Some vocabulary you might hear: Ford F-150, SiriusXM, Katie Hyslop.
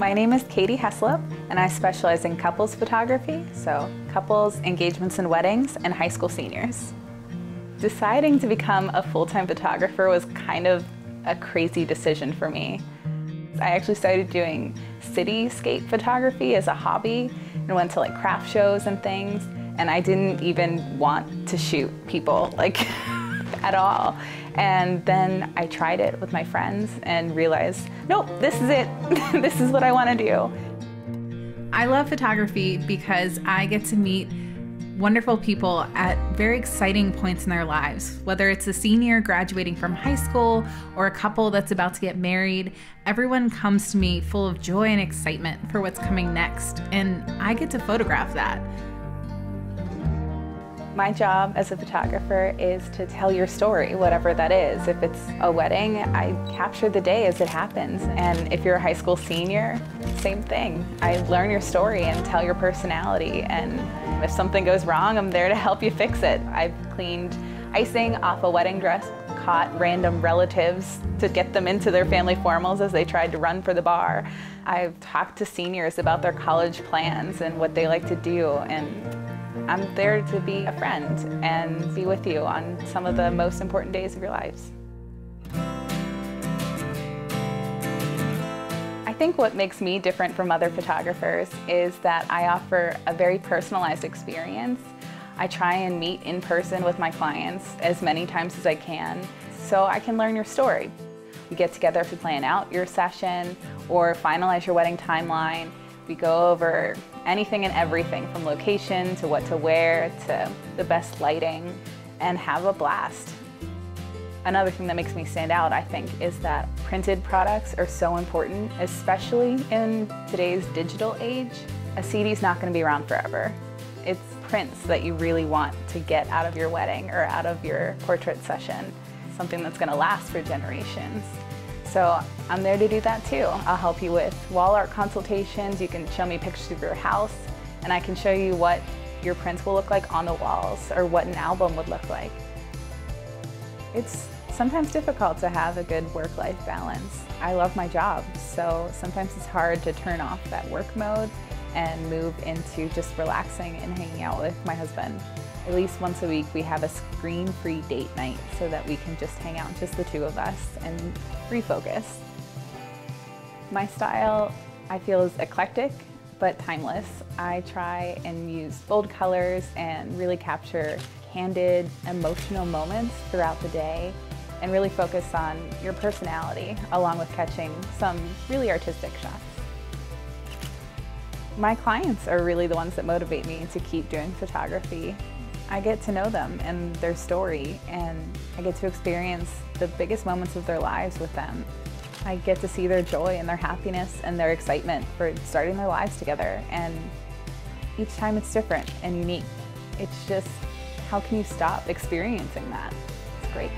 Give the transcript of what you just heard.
My name is Katie Hyslop, and I specialize in couples photography, so couples, engagements and weddings, and high school seniors. Deciding to become a full-time photographer was kind of a crazy decision for me. I actually started doing cityscape photography as a hobby and went to like craft shows and things, and I didn't even want to shoot people, like at all. And then I tried it with my friends and realized, nope, this is it. This is what I want to do. I love photography because I get to meet wonderful people at very exciting points in their lives. Whether it's a senior graduating from high school or a couple that's about to get married, everyone comes to me full of joy and excitement for what's coming next, and I get to photograph that. My job as a photographer is to tell your story, whatever that is. If it's a wedding, I capture the day as it happens. And if you're a high school senior, same thing. I learn your story and tell your personality. And if something goes wrong, I'm there to help you fix it. I've cleaned icing off a wedding dress, caught random relatives to get them into their family formals as they tried to run for the bar. I've talked to seniors about their college plans and what they like to do, and I'm there to be a friend and be with you on some of the most important days of your lives. I think what makes me different from other photographers is that I offer a very personalized experience. I try and meet in person with my clients as many times as I can, so I can learn your story. We get together to plan out your session or finalize your wedding timeline. We go over anything and everything from location to what to wear to the best lighting, and have a blast. Another thing that makes me stand out, I think, is that printed products are so important, especially in today's digital age. A CD's not going to be around forever. It's prints that you really want to get out of your wedding or out of your portrait session, something that's going to last for generations. So I'm there to do that too. I'll help you with wall art consultations. You can show me pictures of your house, and I can show you what your prints will look like on the walls or what an album would look like. It's sometimes difficult to have a good work-life balance. I love my job, so sometimes it's hard to turn off that work mode and move into just relaxing and hanging out with my husband. At least once a week we have a screen-free date night so that we can just hang out, just the two of us, and refocus. My style, I feel, is eclectic but timeless. I try and use bold colors and really capture candid, emotional moments throughout the day and really focus on your personality along with catching some really artistic shots. My clients are really the ones that motivate me to keep doing photography. I get to know them and their story, and I get to experience the biggest moments of their lives with them. I get to see their joy and their happiness and their excitement for starting their lives together, and each time it's different and unique. It's just, how can you stop experiencing that? It's great.